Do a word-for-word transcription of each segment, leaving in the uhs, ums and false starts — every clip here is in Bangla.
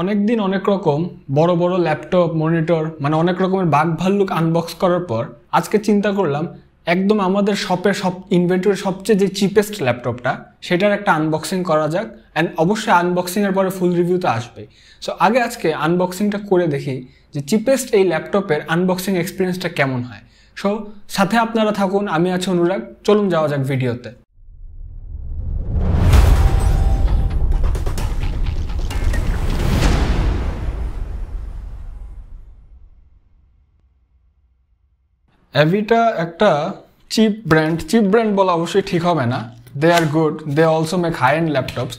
অনেক দিন অনেক রকম বড় বড় ল্যাপটপ মনিটর মানে অনেক রকমের বাগ ভাল্লুক আনবক্স করার পর আজকে চিন্তা করলাম একদম আমাদের শপের সব ইনভেন্টরির সবচেয়ে যে চিপেস্ট ল্যাপটপটা সেটার একটা আনবক্সিং করা যাক অ্যান্ড অবশ্যই আনবক্সিংয়ের পরে ফুল রিভিউতে আসবে। সো আগে আজকে আনবক্সিংটা করে দেখি যে চিপেস্ট এই ল্যাপটপের আনবক্সিং এক্সপিরিয়েন্সটা কেমন হয়। সো সাথে আপনারা থাকুন, আমি আছি অনুরাগ, চলুন যাওয়া যাক ভিডিওতে। অ্যাভিটা একটা চিপ ব্র্যান্ড, চিপ ব্র্যান্ড বলা অবশ্যই ঠিক হবে না, they are good, they also make high end laptops,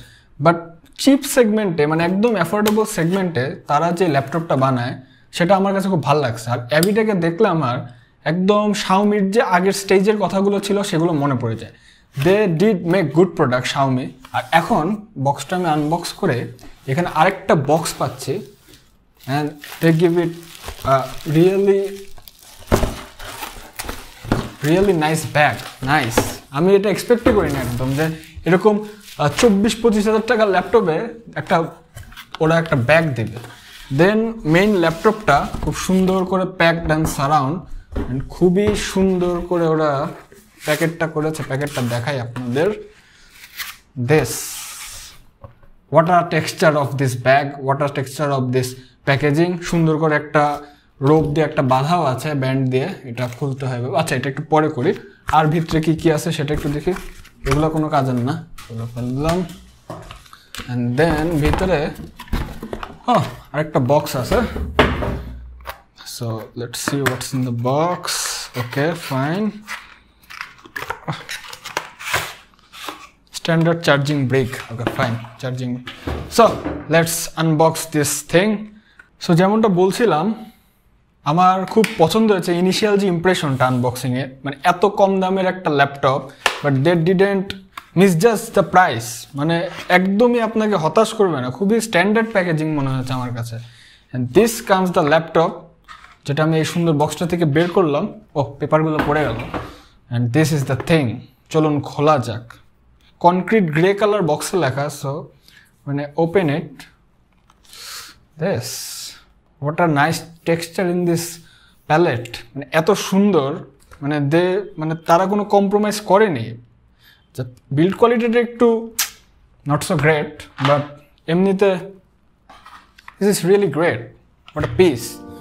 but cheap সেগমেন্টে মানে একদম অ্যাফোর্ডেবল সেগমেন্টে তারা যে ল্যাপটপটা বানায় সেটা আমার কাছে খুব ভালো লাগছে। আর অ্যাভিটাকে দেখলে আমার একদম শাওমির যে আগের স্টেজের কথাগুলো ছিল সেগুলো মনে পড়ে যায়। They did make good product Xiaomi. আর এখন বক্সটা আমি আনবক্স করে এখানে আরেকটা বক্স পাচ্ছি and they give it really really nice bag, nice. আমি এটা এক্সপেক্টই করিনি একদম, যে এরকম চব্বিশ পঁচিশ হাজার টাকার ল্যাপটপে একটা ওরা একটা ব্যাগ দেবে। দেন মেইন ল্যাপটপটা খুব সুন্দর করে প্যাকড অ্যান্ড সারাউন্ড, খুবই সুন্দর করে ওরা প্যাকেটটা করেছে। প্যাকেটটা দেখাই আপনাদের। This what are texture of this bag, what are texture of this packaging. সুন্দর করে একটা রোপ দিয়ে একটা বাঁধাও আছে ব্যান্ড দিয়ে, এটা খুলতে হবে। আচ্ছা এটা একটু পরে করি, আর ভিতরে কি কি আছে সেটা একটু দেখি। এগুলো কোনো কাজের না, এগুলো ফেললাম। অ্যান্ড দেন ভিতরে হ্যাঁ আরেকটা বক্স আছে। So let's see what's in the box. Okay fine, standard charging brick. Okay fine, charging. So let's unbox this thing. So যেমনটা বলছিলাম আমার খুব পছন্দ হয়েছে ইনিশিয়াল যে ইমপ্রেশনটা আনবক্সিংয়ের, মানে এত কম দামের একটা laptop, but they didn't misjudge the price. মানে একদমই আপনাকে হতাশ করবে না, খুবই স্ট্যান্ডার্ড প্যাকেজিং মনে হচ্ছে আমার কাছে। And this comes the laptop, যেটা আমি এই সুন্দর বক্সটা থেকে বের করলাম। ও পেপারগুলো পড়ে গেল। And this is the thing, চলুন খোলা যাক। কনক্রিট গ্রে কালার বক্সে লেখা, সো মানে open it. This what a nice texture in this palette, মানে এত সুন্দর, মানে দে মানে তারা কোনো কম্প্রোমাইজ করেনি। বিল্ড কোয়ালিটিটা একটু নট সো গ্রেট, বাট এমনিতে this is really great, what a piece।